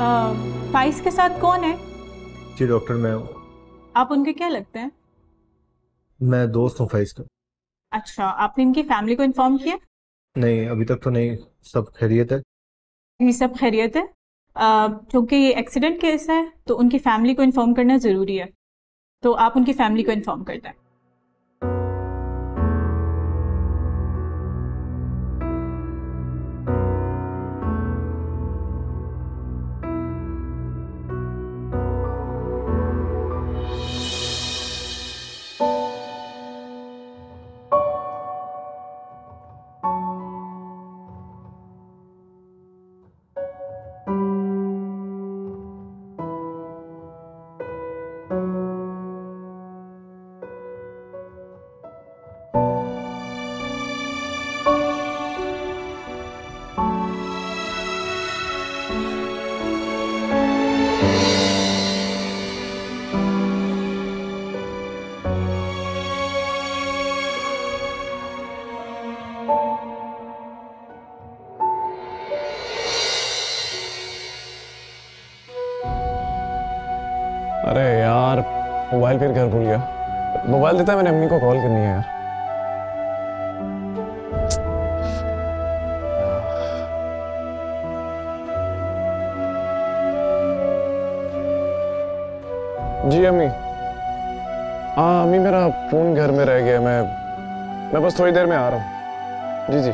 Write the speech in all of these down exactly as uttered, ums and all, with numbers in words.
Price के साथ कौन है? जी डॉक्टर मैं हूँ। आप उनके क्या लगते हैं? मैं दोस्त हूँ फाइस का। अच्छा, आपने इनकी फैमिली को इन्फॉर्म किया? नहीं अभी तक तो नहीं, सब खैरियत है। ये सब खैरियत है क्योंकि ये एक्सीडेंट केस है तो उनकी फैमिली को इन्फॉर्म करना ज़रूरी है, तो आप उनकी फैमिली को इन्फॉर्म कर दें। अरे यार मोबाइल फिर घर भूल गया। मोबाइल देता है, मैंने अम्मी को कॉल करनी है यार। जी अम्मी। हाँ अम्मी मेरा फोन घर में रह गया, मैं मैं बस थोड़ी देर में आ रहा हूँ। जी जी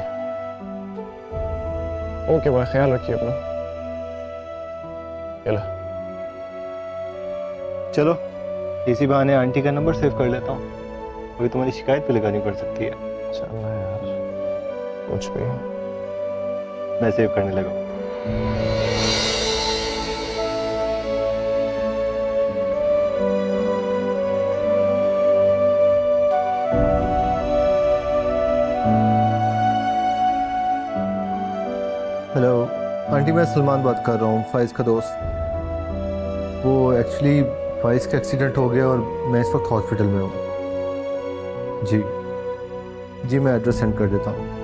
ओके भाई, ख्याल रखिए अपना। चलो चलो इसी बहाने आंटी का नंबर सेव कर लेता हूँ, अभी तुम्हारी शिकायत पे लगानी पड़ सकती है। चलो यार कुछ भी, मैं सेव करने लगा। हेलो आंटी, मैं सलमान बात कर रहा हूँ, फाइज का दोस्त। वो एक्चुअली फाइज का एक्सीडेंट हो गया और मैं इस वक्त हॉस्पिटल में हूँ। जी जी मैं एड्रेस सेंड कर देता हूँ।